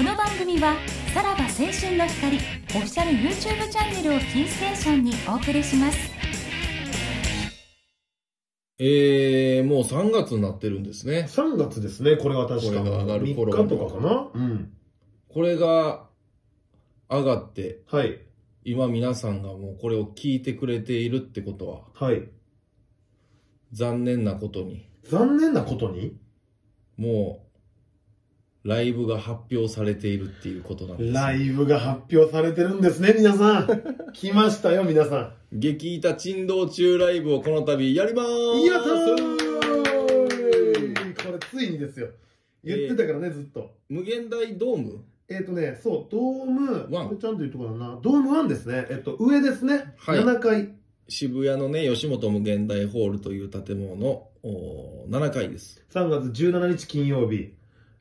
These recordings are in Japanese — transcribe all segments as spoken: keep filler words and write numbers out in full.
この番組はさらば青春の光オフィシャル YouTube チャンネルをキーステーションにお送りします。えー、もうさんがつになってるんですね。さんがつですね。これは確かに上がる頃とかかな。うん。これが上がって、はい。今皆さんがもうこれを聞いてくれているってことは、はい。残念なことに。残念なことに？もう。ライブが発表されているっていうことなんです。ライブが発表されてるんですね、皆さん。来ましたよ、皆さん。激イタ珍道中ライブをこの度やりまーす。やったー。これついにですよ。言ってたからね、えー、ずっと。無限大ドーム？えっとね、そう、ドームワン。これちゃんと言うとこだな。ドームワンですね。えっと、上ですね。はい、ななかい。渋谷のね、吉本無限大ホールという建物のななかいです。さんがつじゅうしちにち金曜日。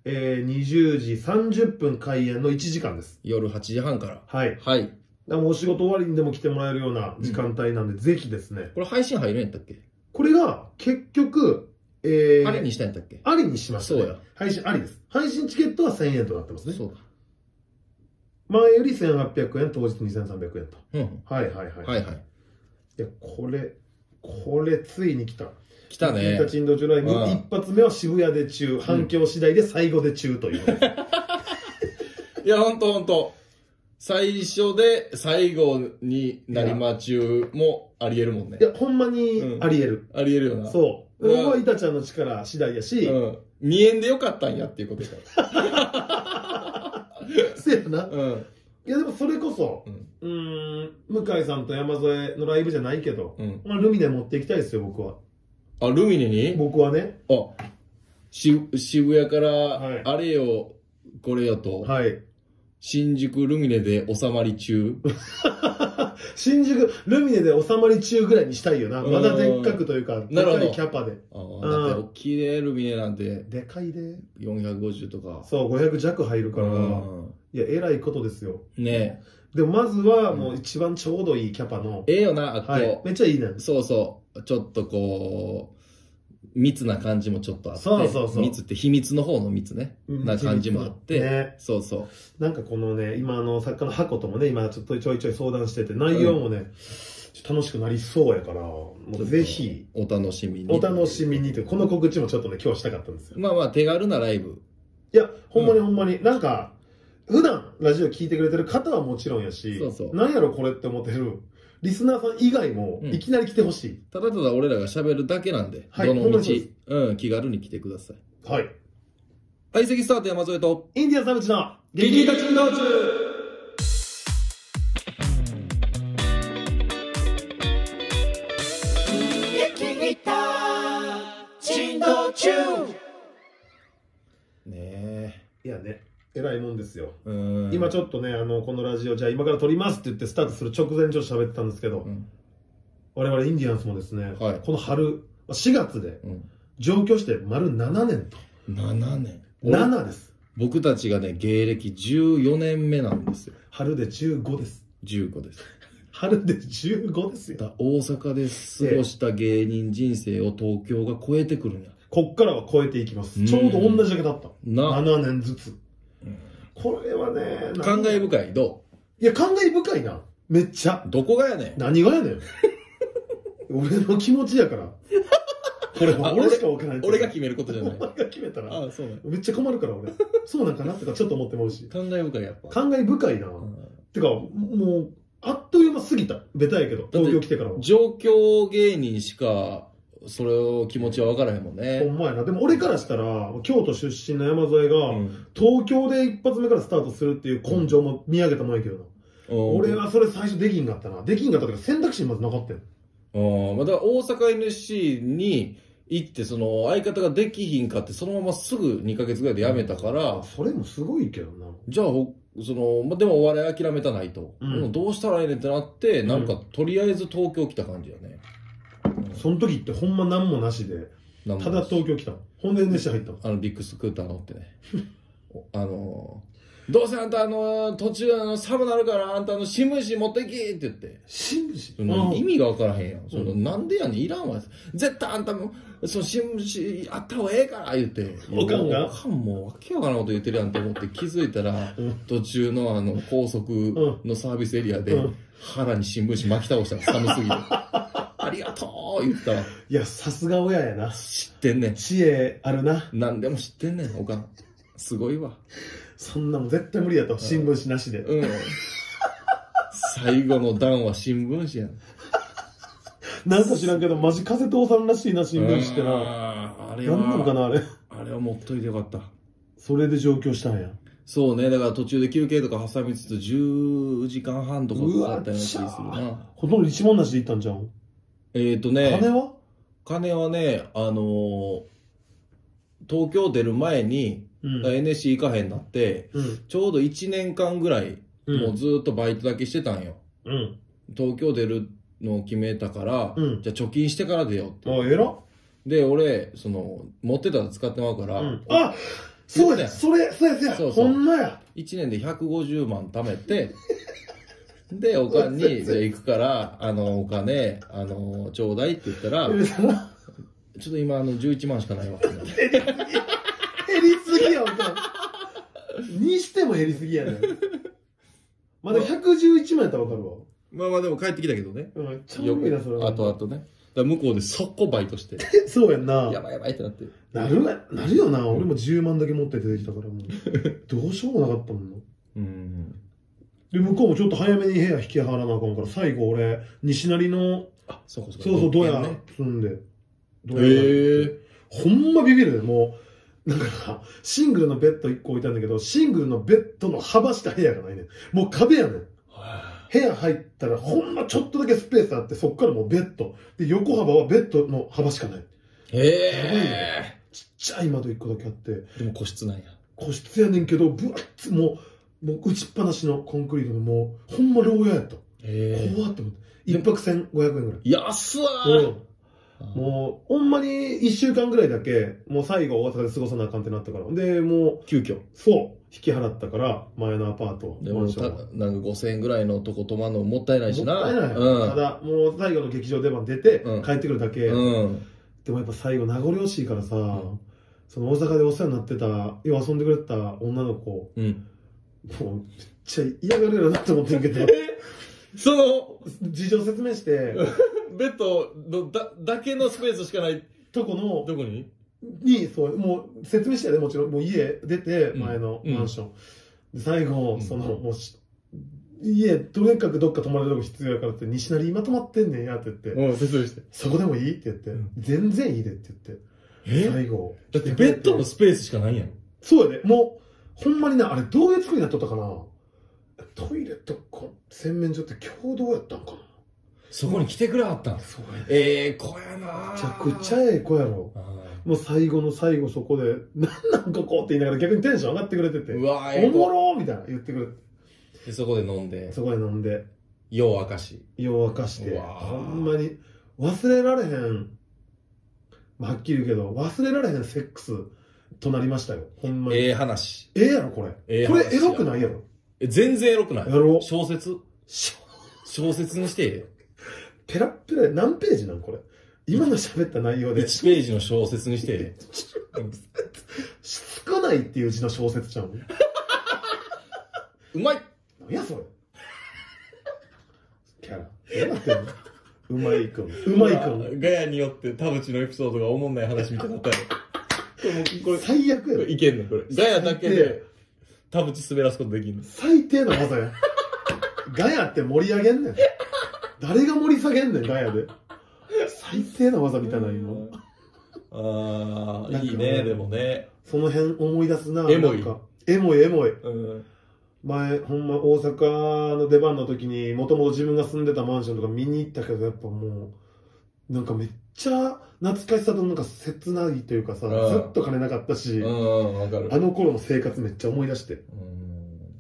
えー、にじゅうじさんじゅっぷん開演のいちじかんです。夜はちじはんから。はい。はい。お仕事終わりにでも来てもらえるような時間帯なんで、うん、ぜひですね。これ配信入るんやったっけ？これが、結局、えー、ありにしたんやったっけ？ありにしました、ね。そうや。配信ありです。配信チケットはせんえんとなってますね。そうだ。前よりせんはっぴゃくえん、当日にせんさんびゃくえんと。うん。はいはいはい。はいはい。いや、これ、これ、ついに来た。来たね。激イタ珍道中ライブ、一発目は渋谷で中、うん、反響次第で最後で中という。いや、ほんとほんと。最初で最後になりま中もあり得るもんね。いや、ほんまにあり得る。うん、あり得るよな。そう。僕はイタちゃんの力次第やし、うん、にえんでよかったんやっていうことやから。せやな。うん。いやでもそれこそ、うん、うーん、向井さんと山添のライブじゃないけど、うん、まあルミネ持っていきたいですよ、僕は。あ、ルミネに？僕はね。あ、し、渋谷から、あれよ、これよと。はい。新宿ルミネで収まり中。新宿ルミネで収まり中ぐらいにしたいよな。まだでっかくというか、でかいキャパで。ああ、だって大きいね、ルミネなんて。でかいで。よんひゃくごじゅうとか。そう、ごひゃくじゃく入るから。いや、えらいことですよ。ねでもまずは、もう一番ちょうどいいキャパの。ええよな、あっこ。はい。めっちゃいいね。そうそう。ちょっとこう密な感じもちょっとあって、そうそうそう、密って秘密の方の密ね、うん、な感じもあって、ね、そうそうなんかこのね今の作家の箱ともね今ちょっとちょいちょい相談してて内容もね、うん、ちょっと楽しくなりそうやからもうぜひお楽しみにお楽しみにというこの告知もちょっとね今日したかったんですよ。まあまあ手軽なライブいやほんまにほんまに、うん、なんか普段ラジオ聞いてくれてる方はもちろんやし、そうそうなんやろこれって思ってるリスナーさん以外も、いきなり来てほしい、うん。ただただ俺らが喋るだけなんで、はい、どの道、うん、気軽に来てください。はい。相席スタート山添と、インディアンサムチの、激イタ珍道中。激イタ珍道中。ねえ。いやね。えらいもんですよ。今ちょっとねあのこのラジオじゃあ今から撮りますって言ってスタートする直前にちょっと喋ってたんですけど、うん、我々インディアンスもですね、はい、この春しがつで上京して丸ななねんとななねんななです。僕たちがね芸歴じゅうよねんめなんですよ。春でじゅうごですじゅうごです春でじゅうごですよ。大阪で過ごした芸人人生を東京が超えてくるんや。こっからは超えていきます。ちょうど同じだけだったななねんずつ。これはね、感慨深い、どう？いや、感慨深いな。めっちゃ。どこがやねん。何がやねん。俺の気持ちやから。これ、俺しか分からない。俺が決めることじゃない。俺が決めたら。ああ、そうなの。めっちゃ困るから、俺。そうなんかなとか、ちょっと思ってもうし。感慨深いやっぱ。感慨深いな。てか、もう、あっという間過ぎた。ベタやけど、東京来てからは。上京芸人しか、それを気持ちは分からへんもんね。ほんまやな。でも俺からしたら京都出身の山添が、うん、東京で一発目からスタートするっていう根性も見上げたもんやけどな、うん、俺はそれ最初できんかったな。できんかったから選択肢にまずなかったよ。ああ、だから大阪 エヌエスシー に行ってその相方ができひんかってそのまますぐにかげつぐらいで辞めたから、うん、それもすごいけどな。じゃあそのでもお笑い諦めたないと、うん、どうしたらええねんってなってなんかとりあえず東京来た感じやね、うんその時ってほんま何もなしで、ただ東京来たの。ほんで エヌエスシー 入ったの。あの、ビッグスクーター乗ってね。あの、どうせあんたあの途中あの寒なるからあんたの新聞紙持ってきって言って新聞紙意味が分からへんやん。そのなんでやねんいらんわ絶対あんたもその新聞紙あった方がええから言っておかんがおかんもわけわからんこと言ってるやんと思って気づいたら途中のあの高速のサービスエリアで腹に新聞紙巻き倒したの寒すぎてありがとう言ったらいやさすが親やな知ってんねん知恵あるな何でも知ってんねんおかんすごいわそんなもん絶対無理やと新聞紙なしで、うん、最後の段は新聞紙やんなんか知らんけどマジ風通さんらしいな新聞紙ってなあれは何なのかなあれあれは持っといてよかったそれで上京したんやそうねだから途中で休憩とか挟みつつじゅうじかんはんとかかかったような気するなほとんど一文無しで行ったんじゃんえっとね金は金はねあのー、東京出る前にうん、エヌエスシー 行かへんなって、うん、ちょうどいちねんかんぐらい、うん、もうずっとバイトだけしてたんよ、うん、東京出るのを決めたから、うん、じゃあ貯金してから出ようってあえらで俺その持ってたら使ってまうから、うん、あそうやそれそうやそうやそんなやいちねんでひゃくごじゅうまん貯めてでおかんに「じゃあ行くからあのお金あのちょうだい」って言ったら「ちょっと今あのじゅういちまんしかないわ」減りすぎやんにしても減りすぎやねんまだひゃくじゅういちまんやったら分かるわまあまあでも帰ってきたけどねあとあとねだ向こうで速攻バイトしてそうやんなやばいやばいってなってなるなるよな俺もじゅうまんだけ持って出てきたからもうどうしようもなかったもんなうんで向こうもちょっと早めに部屋引き払わなあかんから最後俺西成のあそうそうそうドヤ積んでへえほんまビビるねもうなんかシングルのベッドいっこ置いたんだけどシングルのベッドの幅しか部屋がないねもう壁やねん部屋入ったらほんのちょっとだけスペースあってそっからもうベッドで横幅はベッドの幅しかないへえちっちゃい窓いっこだけあってでも個室なんや個室やねんけどぶわっつもうもう打ちっぱなしのコンクリートのもうほんま牢屋やった怖って思っていっぱくせんごひゃくえんぐらい安っもうほんまにいっしゅうかんぐらいだけもう最後大阪で過ごさなあかんってなったからでもう急遽そう引き払ったから前のアパートでもなんかごせんえんぐらいのとこ泊まるのもったいないしなもったいない、うん、ただもう最後の劇場出番出て帰ってくるだけ、うんうん、でもやっぱ最後名残惜しいからさ、うん、その大阪でお世話になってたよう遊んでくれた女の子、うん、もうめっちゃ嫌がるやろなって思ってんけどその事情説明してベッドの だ, だけのスペースしかないとこのどこににそうもう説明してやでもちろんもう家出て前のマンション、うん、で最後、うん、そのもう家とにかくどっか泊まれるとこ必要やからって「西成今泊まってんねんや」って言って「うん、説明してそこでもいい?」って言って「うん、全然いいで」って言ってえ最後だってベッドのスペースしかないやんそうやねもうほんまになあれどういう作りになっとったかなトイレとか洗面所って共同やったんかなそこに来てくれはったんですええ子やなめちゃくちゃええ子やろもう最後の最後そこで「なんなんかこう」って言いながら逆にテンション上がってくれてて「うわおもろ!」みたいな言ってくれてそこで飲んでそこで飲んで夜明かし夜明かしてほんまに忘れられへんはっきり言うけど忘れられへんセックスとなりましたよほんまにええ話ええやろこれこれエロくないやろ全然エロくないやろ小説小説にしてええよペラッペラ何ページなんこれ今の喋った内容でいちページの小説にして少ないっていう字の小説ちゃうんうまい何やそれキャラ何やってんのうまいくんうまいくんガヤによって田淵のエピソードがおもんない話みたいになったよこれ最悪やろいけんのこれガヤだけで田淵滑らすことできんの最低の技やガヤって盛り上げんねん誰が盛り下げんねんガヤで最低な技みたいなのああいいねでもねその辺思い出すなエモいエモいエモい前ほんま大阪の出番の時にもともと自分が住んでたマンションとか見に行ったけどやっぱもうなんかめっちゃ懐かしさとなんか切ないというかさずっと金なかったしあの頃の生活めっちゃ思い出して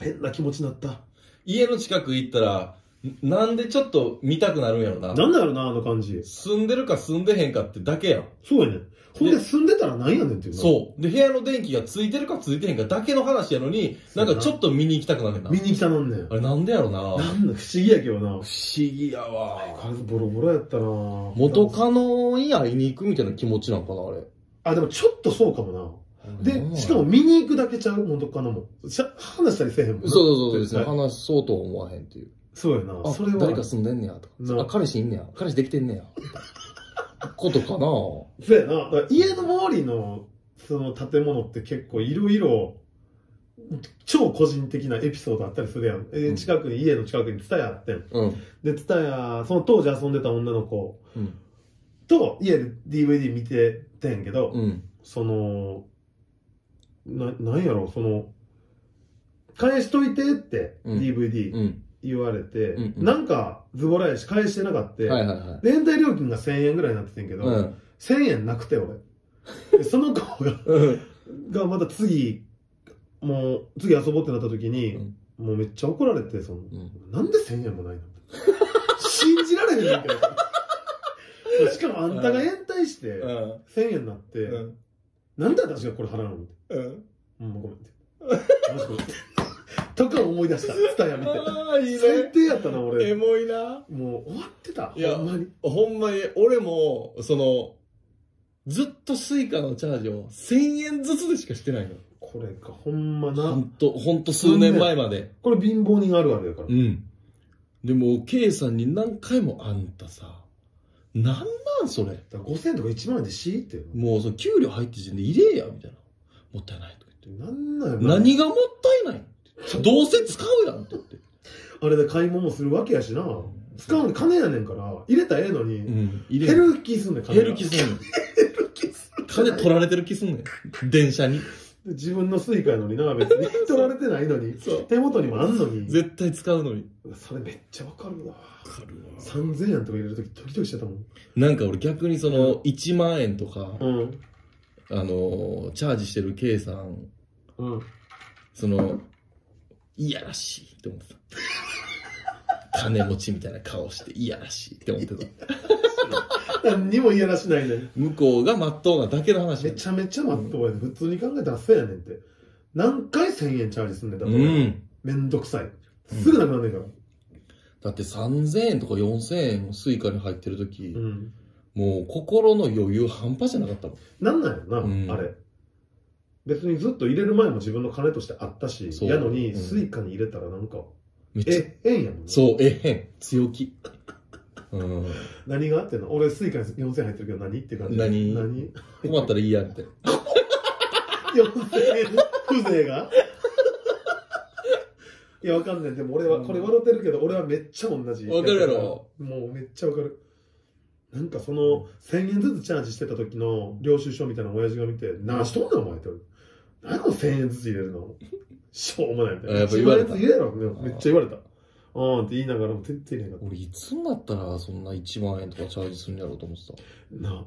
変な気持ちになった家の近く行ったらなんでちょっと見たくなるんやろな。なんだろうな、あの感じ。住んでるか住んでへんかってだけやん。そうやねん。ほんで住んでたらなんやねんっていう。そう。で、部屋の電気がついてるかついてへんかだけの話やのに、なんかちょっと見に行きたくなんねんな。見に行きたなんねん。あれなんでやろな。なんだ、不思議やけどな。不思議やわ。相変わらずボロボロやったな。元カノに会いに行くみたいな気持ちなんかな、あれ。あ、でもちょっとそうかもな。で、しかも見に行くだけちゃう元カノも。話したりせえへんもん。そうそうそうですね。話そうと思わへんっていう。そうやな。それは。誰か住んでんねやとか。あ、彼氏いんねや。彼氏できてんねや。ことかな。そうやな。だから家の周りのその建物って結構いろいろ超個人的なエピソードあったりするやん。うん、近くに家の近くにツタヤあってん。うん、でツタヤその当時遊んでた女の子と家で ディーブイディー 見ててんけど、うん、そのななんやろその返しといてって ディーブイディー。うんうん、言われて、うんうん、なんかズボラやし返してなかった。連帯料金がせんえんぐらいになっててんけど、うん、せんえんなくて俺。その子が、うん、がまた次、もう次遊ぼうってなった時に、うん、もうめっちゃ怒られて、その、うん、なんでせんえんもないの信じられへんけど。しかもあんたが延滞して、うん、せんえんになって、うん、なんで私がこれ払うのって。うん、うん、ごめんって。とか思い出した。ツタヤみたいな。最低やったな、俺。エモいな。もう終わってた。いや、ほんまに。ほんまに、俺も、その、ずっとスイカのチャージをせんえんずつでしかしてないの。これか、ほんまな。ほんと、ほんと数年前まで。これ貧乏人あるあるやから。うん。でも、K さんに何回も、あんたさ、何万それ。ごせんとかいちまんでしいって。もう、給料入って時点で入れや、みたいな。もったいないとか言って。なんなんやろ。何がもったいないのどうせ使うやんって言って。あれで買い物もするわけやしな。使うの金やねんから、入れたらええのに、うん、入れ減る気すんねん、金。減る気すんねん。減る気すんねん。金取られてる気すんねん。電車に。自分のスイカやのにな、別に。取られてないのに。手元にもあんのに。絶対使うのに。それめっちゃわかるわ。わかるわ。さんぜんえんとか入れるときドキドキしてたもん。なんか俺逆にその、いちまんえんとか、うん、あの、チャージしてる K さん、うん、その、いやらしいって思ってた。金持ちみたいな顔していやらしいって思ってた。何にもいやらしないね。向こうがまっとうなだけの話。めちゃめちゃまっとうやね、うん、普通に考えたらそうやねんって。何回せんえんチャージすんねんだって。うん、めんどくさい。すぐなくなんねんから。うん、だってさんぜんえんとかよんせんえんもスイカに入ってる時、うん、もう心の余裕半端じゃなかったもん。なんなんやろな、うん、あれ。別にずっと入れる前も自分の金としてあったし、やのに、スイカに入れたらなんか、え、えんやもんね。そう、えへん。強気。何があってんの俺、スイカによんせんえん入ってるけど何って感じ。何何困ったらいいやって。よんせんえんの風情がいや、わかんない。でも俺は、これ笑ってるけど、俺はめっちゃ同じ。わかるやろ。もうめっちゃわかる。なんかその、せんえんずつチャージしてた時の領収書みたいな親父が見て、なしとんねんお前って。何のせんえんずつ入れるのしょうもないみたいな。やっぱ言われた。めっちゃ言われた。うんって言いながらも全然入れなかった。俺いつになったらそんないちまんえんとかチャージするんやろうと思ってた。なあ。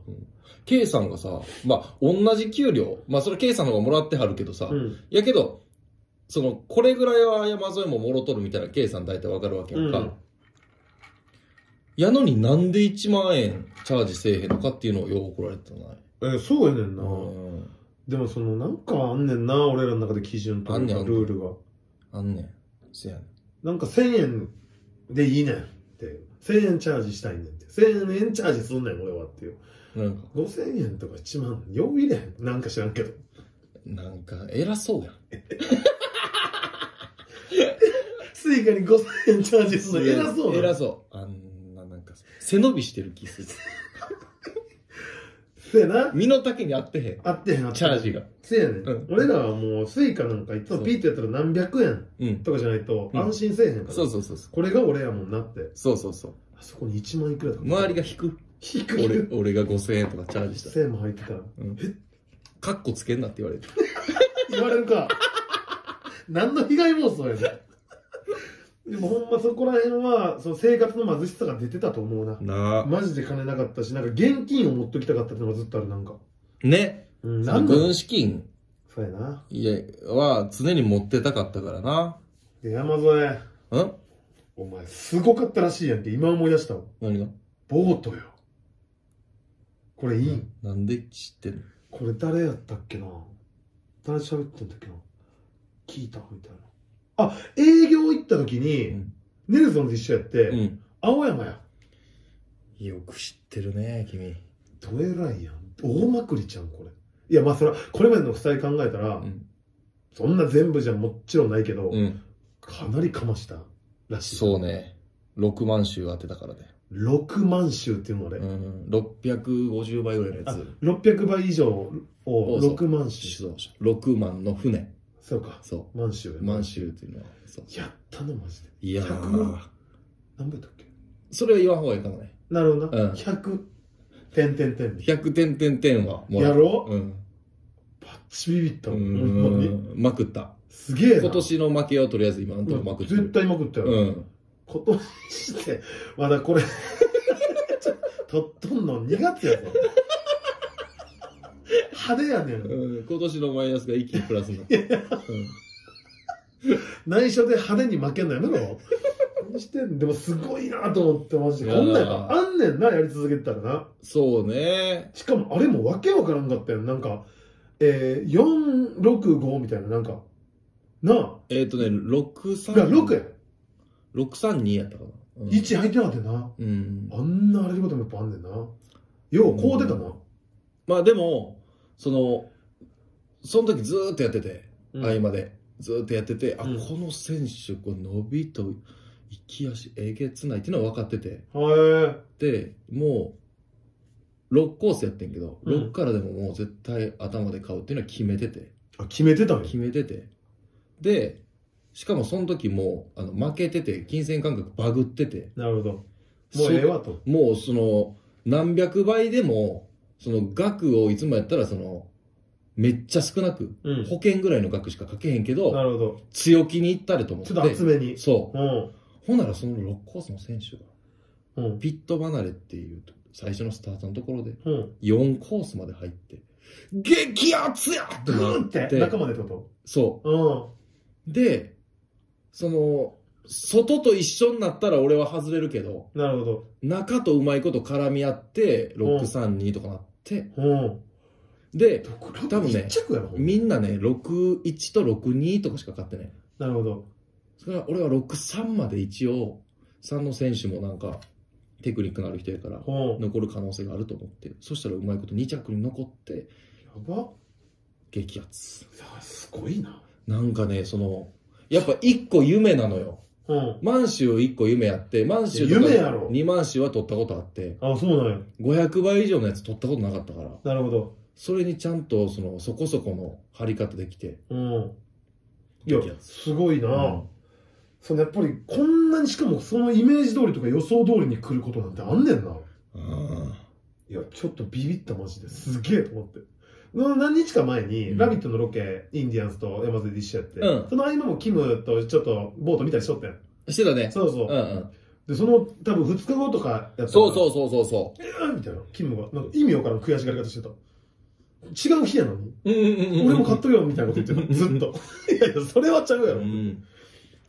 K さんがさ、まあ同じ給料、まあそれ K さんの方がもらってはるけどさ、うん、やけど、その、これぐらいは山添ももろとるみたいな K さん大体わかるわけやんか。うん、やのになんでいちまんえんチャージせえへんのかっていうのをよう怒られてない。え、そうやねんな。うん、でもそのなんかあんねんな、俺らの中で基準とかルールが。あんねん。せやねん。なんかせんえんでいいねんって。せんえんチャージしたいねんって。せんえんチャージすんねん俺はっていう。なんか。ごせんえんとかいちまん、よう入れへん。なんか知らんけど。なんか偉そうやん。スイカにごせんえんチャージすんの偉そうやん。偉そう。あん背伸びしてる気する。せやな。身の丈に合ってへん。合ってへん、チャージが。せやねん。俺らはもう、スイカなんかいつもピーってやったら何百円とかじゃないと安心せえへんから。そうそうそう。これが俺やもんなって。そうそうそう。あそこにいちまんいくらだった。周りが引く。引く。俺がごせんえんとかチャージした。せんえんも入ってたら。え？カッコつけんなって言われる。言われるか。何の被害妄想やね。でもほんまそこら辺はその生活の貧しさが出てたと思うな。なあ。マジで金なかったし、なんか現金を持っときたかったってのがずっとある、なんか。ね。うん、なんか軍資金。そうやな。いや、は常に持ってたかったからな。で、山添。ん？お前すごかったらしいやんって今思い出したわ。何が？ボートよ。これいいんなんで知ってんの？これ誰やったっけな、誰喋ってんだっけな、聞いたみたいな。あ、営業行った時に、うん、ネルソンと一緒やって、うん、青山や。よく知ってるね君。どえらいやん、大まくりちゃんこれ。いやまあそれはこれまでのふたり考えたら、うん、そんな全部じゃもちろんないけど、うん、かなりかましたらしい。そうね、ろくまん周当てたからね。ろくまん周っていうの俺、うん、ろっぴゃくごじゅうばいぐらいのやつ。ろっぴゃくばい以上をろくまん周。ろくまんの船。そうか、そう満州、満州っていうのはやったのマジで。いやー何倍だっけ、それは言わんほうがいいかもね。なるほどな。ひゃくてんてんてんひゃくてんてんてんはもらうやろう。バッチビビったもん、まくった。すげえな。今年の負けをとりあえず今のところまくって絶対まくったよ。今年ってまだこれ取っとんのにがつやぞ。派手やねん、うん、今年のマイナスが一気にプラスになる、うん、内緒で派手に負けんのやめろ何してんの。でもすごいなと思ってまして、こんなんやあんねんな、やり続けてたらな。そうね。しかもあれもわけわからんかったよ。なんか、えー、よんろくごみたいな、なんかなあ、えっとねろくさんにやったかな、うん、いち入ってなかったよな、うん、あんな荒れることもやっぱあんねんな。ようこう出たな、うん、まあでもそのその時ずーっとやってて、うん、合間でずーっとやってて、うん、あ、この選手こう伸びと息足えげつないっていうのは分かってて、でもうろっコースやってんけど、うん、ろくからでももう絶対頭で買うっていうのは決めてて。あ、決めてたの？決めてて、でしかもその時もうあの負けてて金銭感覚バグってて、なるほど、もうええわと。もうその何百倍でもその額をいつもやったらそのめっちゃ少なく、うん、保険ぐらいの額しかかけへんけど、なるほど、強気にいったりと思って、ちょっと厚めに。そう、うん、ほんならそのろくコースの選手が、うん、ピット離れっていう最初のスタートのところでよんコースまで入って「うん、激アツや!」グーンって中までってこと。そう、うん、でその外と一緒になったら俺は外れるけど、なるほど、中とうまいこと絡み合ってろくさんにとかなって。ってで多分ねみんなねろくいちとろくにとかしか勝ってない。なるほど。それから俺はろくさんまで一応さんの選手もなんかテクニックのある人やから残る可能性があると思って、そしたらうまいことにちゃくに残って、やば激アツ。すごいな。なんかねそのやっぱいっこ夢なのよ。満州いっこ夢やって、満州とかにまん州は取ったことあって、あ、そうなんや。ごひゃくばい以上のやつ取ったことなかったから。なるほど。それにちゃんとそのそこそこの張り方できて、うん、いやすごいな、うん、そのやっぱりこんなに、しかもそのイメージ通りとか予想通りに来ることなんてあんねんな、うん、いやちょっとビビった、マジですげえと思って。何日か前に「ラヴィット!」のロケ、インディアンスと山添で一緒やって、うん、その合間もキムとちょっとボート見たりしとったやん。してたね。そうそう、うん、うん、でその多分ふつかごとかやったら、そうそうそうそうそうえーみたいな、キムがなんか意味わからん悔しがり方してた。違う日やのに俺も買っとるよみたいなこと言ってたずっといやいやそれはちゃうやろ、うん、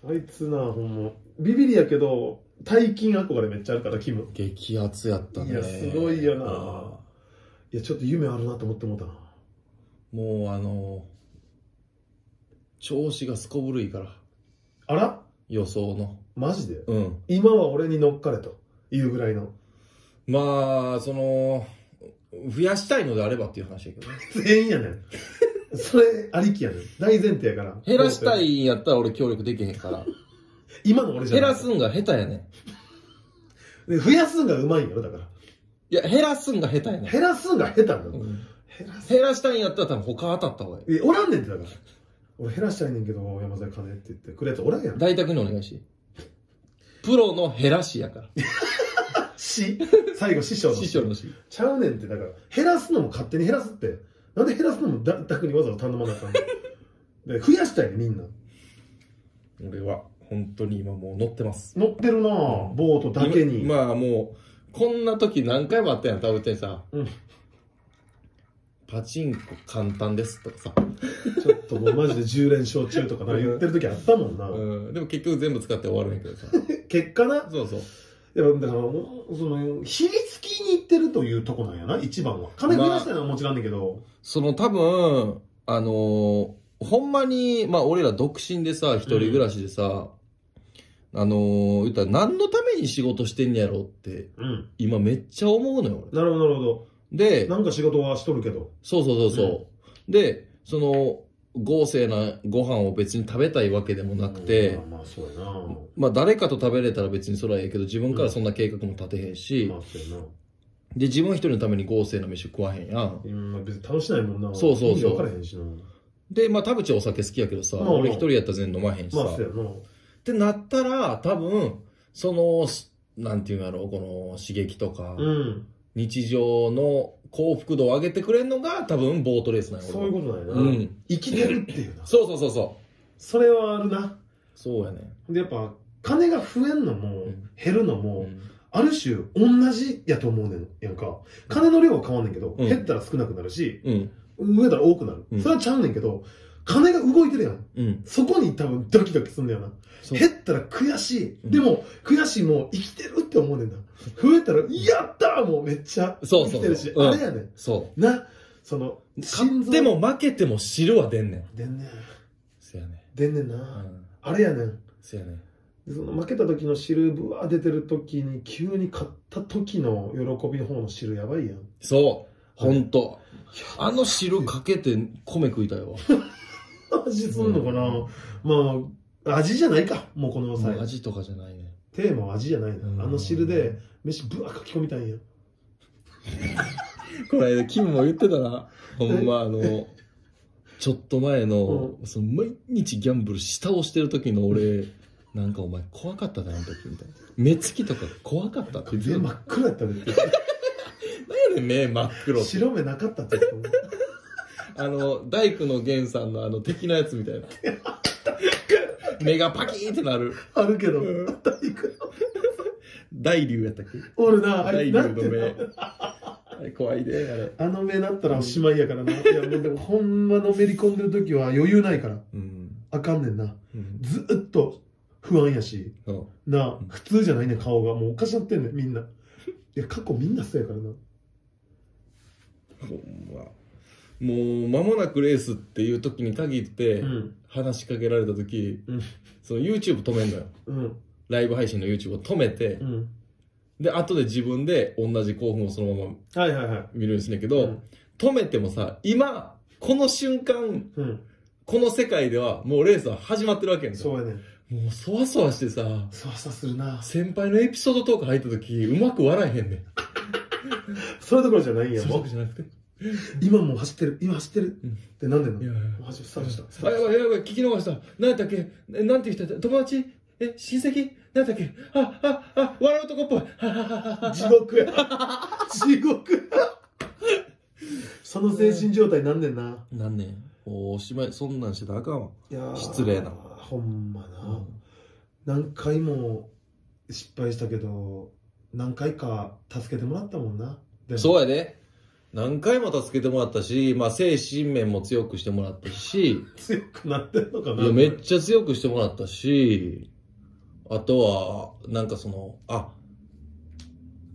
あいつなほんまビビりやけど大金憧れめっちゃあるからキム。激アツやったね。いやすごいよな。いやちょっと夢あるなと思ってもうたな。もうあの調子がすこぶるいから。あら、予想のマジで、うん、今は俺に乗っかれというぐらいの。まあその増やしたいのであればっていう話やけどね全員やねんそれありきやねん、大前提やから。減らしたいんやったら俺協力できへんから今の俺じゃない。減らすんが下手やねんで増やすんがうまいんやろ。だからいや減らすんが下手やねん。減らすんが下手なの、うん、減らしたいんやったら多分他当たった方がいい。おらんねんって。だから俺減らしたいねんけど山添金って言ってくれやつおらんやん。大宅にお願いし、プロの減らしやからし最後師匠の師匠のしちゃうねんって。だから減らすのも勝手に減らすって、なんで減らすのも大宅にわざわざ頼まなあかんで増やしたいねみんな。俺は本当に今もう乗ってます。乗ってるなあ、うん、ボートだけに。まあもうこんな時何回もあったやん。たぶっちゃんさ、うん、パチンコ簡単ですとかさちょっともうマジでじゅう連勝中とかな言ってる時あったもんな、うん、でも結局全部使って終わるんやけどさ結果な。そうそう、いやだからそのひりつきに行ってるというとこなんやな、一番は。金増やしたいのはもちろんねんけど、まあ、その多分あのー、ほんまにまあ俺ら独身でさ一人暮らしでさ、うん、あのー、言ったら何のために仕事してんやろって、うん、今めっちゃ思うのよ。なるほどなるほど。でなんか仕事はしとるけど、そうそうそうそう、うん、でその豪勢なご飯を別に食べたいわけでもなくて、まあそうやな、まあ誰かと食べれたら別にそれはいいけど自分からそんな計画も立てへんし、で自分一人のために豪勢な飯食わへんやん、うん、別に楽しないもんな。そうそうそう、分からへんしな。でまあ田淵はお酒好きやけどさ、俺一人やったら全然飲まへんしさってなったら、多分そのなんていうんやろう、この刺激とか日常の幸福度を上げてくれるのが多分ボートレースなんや。そういうことだよな、うん、生きてるっていうな。そうそうそうそう、それはあるな。そうやね。でやっぱ金が増えんのも減るのも、うん、ある種同じやと思うねんやんか。金の量は変わんねんけど、うん、減ったら少なくなるし、うん、増えたら多くなる、うん、それはちゃうねんけど金が動いてるやん、うん、そこに多分ドキドキすんだよな。減ったら悔しい、でも悔しいも生きてるって思うねんな。増えたらやったーもうめっちゃ生きてるし、あれやねんな。その勝っても負けても汁は出んねん。出んねん。せやねん。出んねんな、あれやねん。せやねん。その負けた時の汁ぶわー出てる時に急に勝った時の喜びの方の汁やばいやん。そうほんとあの汁かけて米食いたいわ。味すんのかな、うん、まあ味じゃないか、もうこの際味とかじゃないね。テーマは味じゃないね、うん、あの汁で飯ぶわー書き込みたいんや。この間キムも言ってたな。ほんまあのちょっと前 の,、うん、その毎日ギャンブル下をしてる時の俺なんかお前怖かったなあの時みたいな、目つきとか怖かったって全部真っ黒やったね。何やねん目真っ黒って、白目なかったって。あの大工の源さんのあの敵のやつみたいな。目がパキーってなる。あるけど。うん、大工の大龍やったっけ？おるな。大龍の目。あれ怖いで、あれ。あの目なったらおしまいやからな。いやもうでもほんまのめり込んでる時は余裕ないから。うん、あかんねんな。うん、ずっと不安やし。うん、な普通じゃないね顔がもうおかしなってんねんみんな。いや過去みんなそうやからな。ほんま。もう間もなくレースっていう時に限って話しかけられた時、うん、その YouTube 止めんのよ、うん、ライブ配信の YouTube を止めて、うん、で後で自分で同じ興奮をそのまま見るようにするんだけど、うん、止めてもさ今この瞬間、うん、この世界ではもうレースは始まってるわけですよ。そうやね。もうそわそわしてさ、そわそわするな。先輩のエピソードトーク入った時うまく笑えへんねん。そういうところじゃないんや。そういうところじゃなくて今もう走ってる、今走ってるってなんでんの。いやいや走りスタートした。あ、やばいやばい、聞き逃した。何やったっけ、なんていう人、友達、え、親戚、何やったっけ、あ、あ、あ、笑うとこっぽい。地獄や。地獄や。その精神状態なんねんな。なんねん。おしまい、そんなんしてたらあかんわ。いや失礼な。ほんまな。何回も失敗したけど何回か助けてもらったもんな。そうやね。何回も助けてもらったし、まあ、精神面も強くしてもらったし。強くなってんのかな。いや、めっちゃ強くしてもらったし、あとは、なんかその、あ、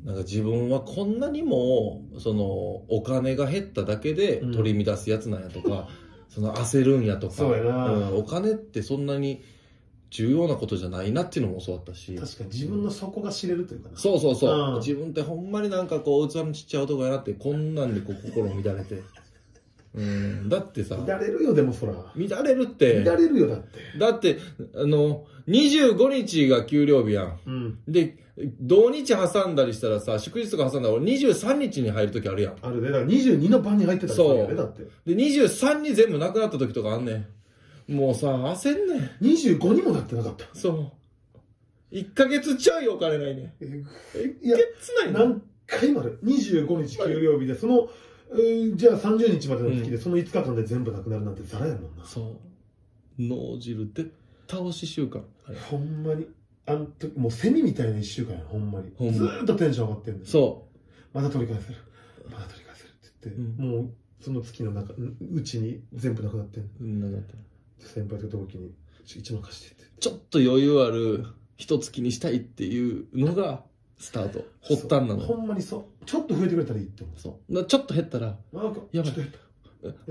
なんか自分はこんなにも、その、お金が減っただけで取り乱すやつなんやとか、うん、その焦るんやとか、そうやな、うん、お金ってそんなに重要なことじゃないなっていうのも教わったし。確かに自分の底が知れるというかな。そうそうそう、うん、自分ってほんまになんかこう器のちっちゃい男やなって、こんなんでこう心乱れて。うん、だってさ乱れるよ。でもそら乱れるって、乱れるよ。だってだってあのにじゅうごにちが給料日やん、うん、で土日挟んだりしたらさ、祝日とか挟んだら俺にじゅうさんにちに入る時あるやん。あるね。だからにじゅうにの晩に入ってたりするよね。だってでにじゅうさんに全部なくなった時とかあんねん。もうさ、焦んねん。にじゅうごにもなってなかった。そういっかげつちょいお金ないねん。いっかげつないねん。何回もある。にじゅうごにち給料日で、そのじゃあさんじゅうにちまでの月で、うん、そのいつかかんで全部なくなるなんてざらやもんな。そう脳汁で倒しいっしゅうかん。ほんまにあんともうセミみたいないっしゅうかんや。ほんまにほんまずーっとテンション上がってんねん。そうまた取り返せる、また取り返せるって言って、うん、もうその月の中うちに全部なくなってんねん。なくなってんねん。先輩と同期に一番貸してって、ちょっと余裕ある一月にしたいっていうのがスタート発端なの。ほんまにそう、ちょっと増えてくれたらいいって思う。そう、ちょっと減ったらやばい、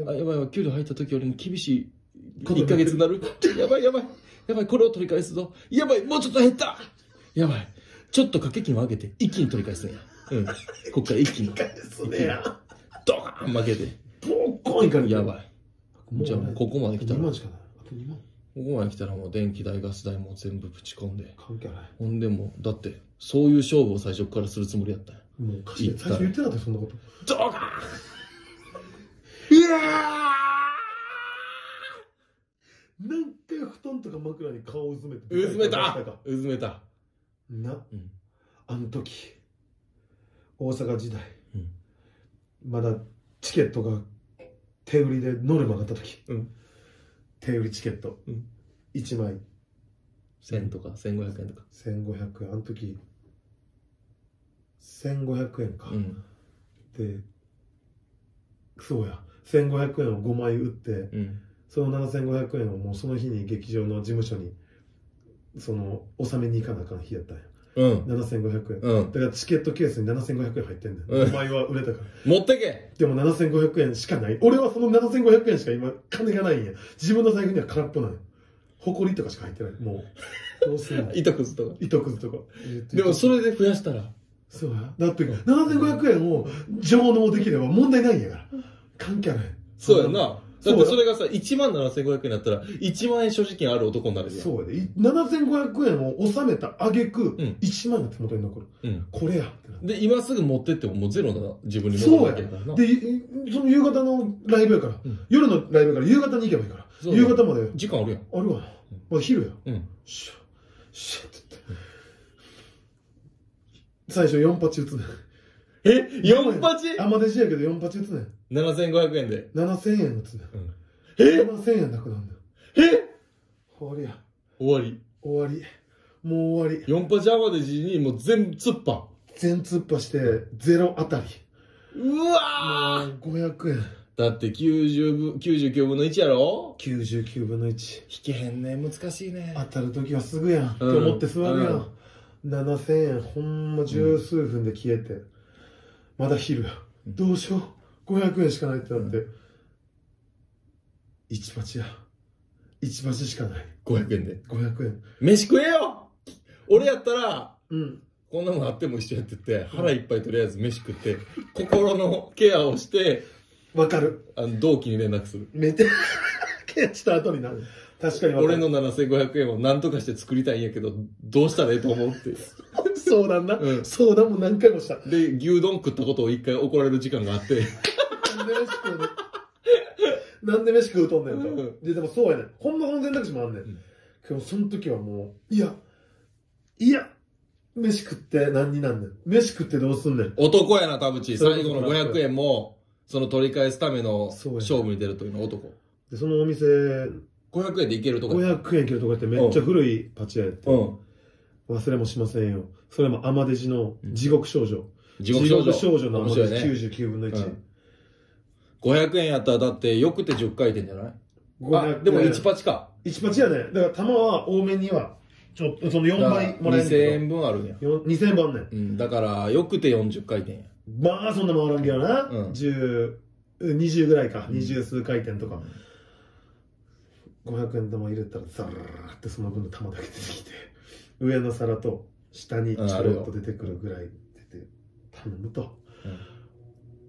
あ、やばいわ、給料入った時よりも厳しいいっかげつになる。やばいやばいやばい、これを取り返すぞ。やばい、もうちょっと減った。やばい、ちょっと掛け金を上げて一気に取り返すね。うん、こっから一気にドカーン負けてボコンいかれて、やばい。じゃあもうここまで来たら、ここまで来たらもう電気代ガス代も全部ぶち込んで関係ない。ほんでもうだってそういう勝負を最初からするつもりやったよ。もう最初言ってなかったよそんなこと。ドカーン、いやー、何回布団とか枕に顔をうずめてうずめたうずめたな、うん、あの時大阪時代、うん、まだチケットが手売りでノルマがあった時、うん、手売りチケット、うん、いちまいせんとかせんごひゃくえんとかせんごひゃくえん、あの時せんごひゃくえんか、うん、でそうやせんごひゃくえんをごまい売って、うん、そのななせんごひゃくえんをもうその日に劇場の事務所にその納めに行かなあかん日やったんや。うん、ななせんごひゃくえん、うん、だからチケットケースにななせんごひゃくえん入ってんだよ、うん、お前は売れたから持ってけ。でもななせんごひゃくえんしかない。俺はそのななせんごひゃくえんしか今金がないんや。自分の財布には空っぽない。ほこりとかしか入ってない。もうどうすんの、糸くずとか糸くずとか。でもそれで増やしたらそうや、だってななせんごひゃくえんを上納できれば問題ないんやから関係ない。そうやな、だってそれがさ、いちまんななせんごひゃくえんになったら、いちまんえん所持金ある男になるじゃん。そうやで。ななせんごひゃくえんを納めた挙句、うん、いちまんが手元に残る。うん、これやってなって。で、今すぐ持ってってももうゼロな自分に戻るわけやからな。で、その夕方のライブやから、うん、夜のライブやから夕方に行けばいいから。夕方まで。時間あるやん。あるわ。まあ昼や。うん。シュッ、シュッって言って。最初よんぱち打つね。え ?よんぱち? アマデジやけどよんぱち打つねん。ななせんごひゃくえんで。ななせんえん打つねん。え ?ななせんえんなくなるんだよ。え終わりや。終わり。終わり。もう終わり。よんぱちアマデジにもう全突破。全突破して、ゼロあたり。うわぁ !ごひゃくえん。だってきゅうじゅうきゅうぶんのいちやろ ?きゅうじゅうきゅうぶんのいち。引けへんね。難しいね。当たるときはすぐやん。って思って座るやん。ななせんえんほんま十数分で消えて。まだ昼や。どうしよう。ごひゃくえんしかないってなって。一鉢や。一鉢しかない。ごひゃくえんで。ごひゃくえん。飯食えよ！俺やったら、うん、こんなもんあっても一緒やってって、腹いっぱいとりあえず飯食って、心のケアをして、わかる。あの同期に連絡する。めて、ケアした後になる。確かに俺のななせんごひゃくえんを何とかして作りたいんやけど、どうしたらええと思うって。相談な、うん、相談も何回もした。で牛丼食ったことを一回怒られる時間があってなんで飯食うのなんで飯食うとんねんと、うん、ででもそうやねん、ほんまこの選択肢もあんねん、うん、けどその時はもういやいや飯食って何になんねん、飯食ってどうすんねん。男やな田淵。最後のごひゃくえんもその取り返すための勝負に出るというのは男で、そのお店ごひゃくえんで行けるとこ、ごひゃくえん行けるとこってめっちゃ古いパチ屋やって、うんうん、忘れもしませんよ。それもアマデジの地獄少女。うん、地獄少女。地獄少女のアマデジきゅうじゅうきゅうぶんのいち。うん、ごひゃくえんやったらだってよくてじゅっかいてんじゃない？ ごひゃく あ、でもいちパチか。いちパチやね。だから玉は多めには、ちょっとそのよんばいもらえる。にせんえんぶんあるねん。にせんえんぶんあんねん。うん、だからよくてよんじゅっかいてんや。まあそんな回らんけどな。うん、じゅう、にじゅうぐらいか。にじゅうすうかいてんとか。うん、ごひゃくえん玉入れたらザーってその分の玉だけ出てきて。上の皿と下にちょろっと出てくるぐらい出て頼むと、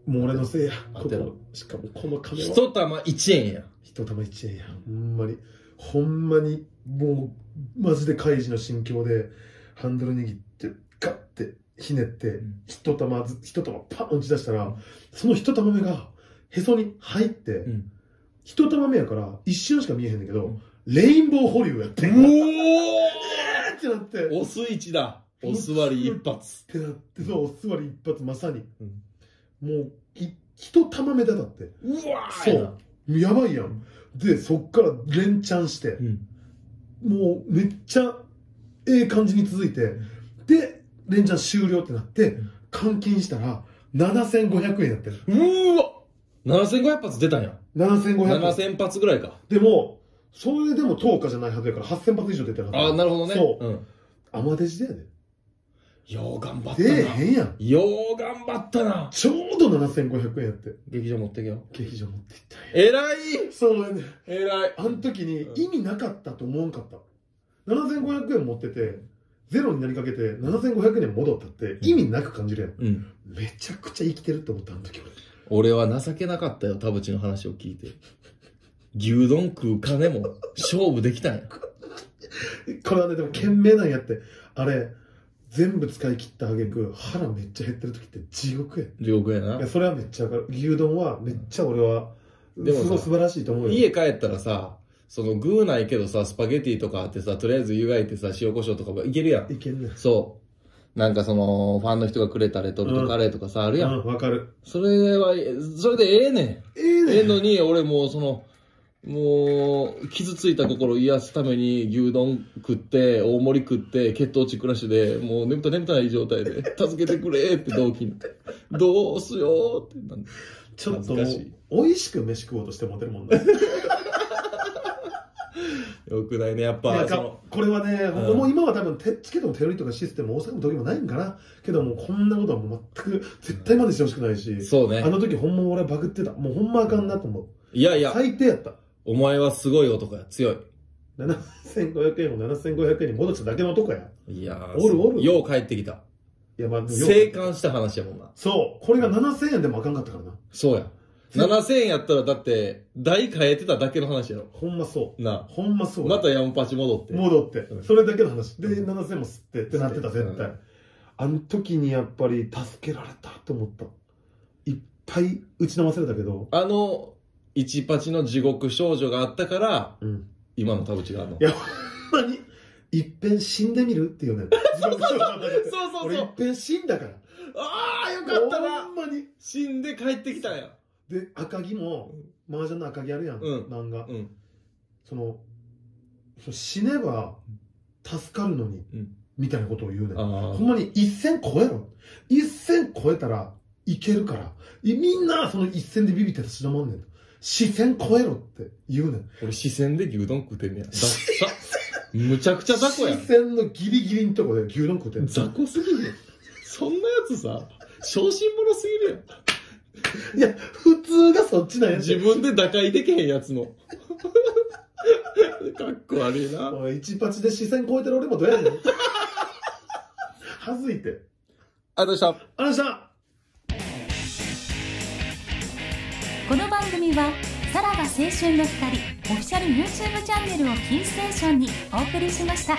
うん、もう俺のせいや。しかもこの金は一玉いちえんや。一玉いちえんや。ほんまにほんまにもうマジで開示の心境でハンドル握ってガッてひねって、うん、一玉ず一玉パン打ち出したら、うん、その一玉目がへそに入って、うん、一玉目やから一瞬しか見えへんねんけど、うん、レインボー保留やってんの。ってなっておスイッチだ。お座り一発ってなって、そうお座り一発まさに、うん、もう一玉目だだってうわーそうやばいやん。でそっから連チャンして、うん、もうめっちゃええ感じに続いて、で連チャン終了ってなって、うん、換金したらななせんごひゃくえんやってる。うわななせんごひゃくはつ出たんや。ななせんごひゃくはつぐらいか。でもそれでもとおかじゃないはずやからはっせんぱつ以上出てるはず。ああ、なるほどね。そう。アマデジだよね。よう頑張ったな。出えへんやん。よう頑張ったな。ちょうどななせんごひゃくえんやって。劇場持ってけよ。劇場持っていったんや。えらい。そうやね。えらい。あの時に意味なかったと思わんかった。ななせんごひゃくえん持ってて、ゼロになりかけてななせんごひゃくえん戻ったって意味なく感じるやん。うん。めちゃくちゃ生きてるって思った、あの時俺。俺は情けなかったよ、田淵の話を聞いて。牛丼食う金も勝負できたんや。これはね、でも懸命なんやって。あれ、全部使い切った挙句、腹めっちゃ減ってる時って地獄や。地獄やな。いや、それはめっちゃわかる。牛丼はめっちゃ俺は、でもすごい素晴らしいと思うよ。家帰ったらさ、その具ないけどさ、スパゲティとかあってさ、とりあえず湯がいてさ、塩コショウとかいけるやん。いけるね。そう。なんかその、ファンの人がくれたレトルトカレーとかさ、あるやん。うん、わかる。それは、それでええねん。ええねん。ええのに、俺もうその、もう、傷ついた心を癒すために牛丼食って、大盛り食って、血糖値クラッシュで、もう眠た眠たい状態で、助けてくれって同期に。どうすよーってなん。ちょっと、美味しく飯食おうとしてモテるもんね。よくないね、やっぱ。これはね、うん、もう今は多分、てっちけども手売りとかシステム、大阪の時もないんかな。けども、こんなことはもう全く、絶対までしてほしくないし、うん、そうね。あの時、ほんま俺はバグってた。もうほんまあかんなと思う。いやいや。最低やった。お前はすごい男や、強い。ななせんごひゃくえんをななせんごひゃくえんに戻しただけの男や。いやー、おるおる。よう帰ってきた。いや、まあ、生還した話やもんな。そう、これがななせんえんでもあかんかったからな。そうや。ななせんえんやったらだって台変えてただけの話やろ。ほんまそうな。ほんまそう。またヤンパチ戻って戻って、うん、それだけの話でななせんえんも吸ってってなってた。絶対、うん、あの時にやっぱり助けられたと思った。いっぱい打ちのませれたけど、あの一パチの地獄少女があったから、うん、今の田淵があるの。いやほんまにいっぺん死んでみるっていうね。そうそうそう。俺いっぺん死んだから。ああよかったな。ほんまに死んで帰ってきたや。で、赤城も、麻雀の赤城あるやん、うん、漫画、うん、その、その死ねば助かるのに、うん、みたいなことを言うねん。ほんまに一線超えろ。一線超えたらいけるから、みんなその一線でビビってたしのまんねん。視線超えろって言うねん。俺視線で牛丼食うてんねや。だっさ。むちゃくちゃ雑魚やん。視線のギリギリのとこで牛丼食うてんねん。雑魚すぎるよ。そんなやつさ、小心者すぎるよ。いや、普通がそっちなんや。自分で打開できへんやつの。かっこ悪いな。おい、一発で視線超えてる俺もどうやねん。はずいて。ありがとうございました。ありがとうございました。この番組は、さらば青春の光オフィシャル ユーチューブ チャンネルをキーステーションにお送りしました。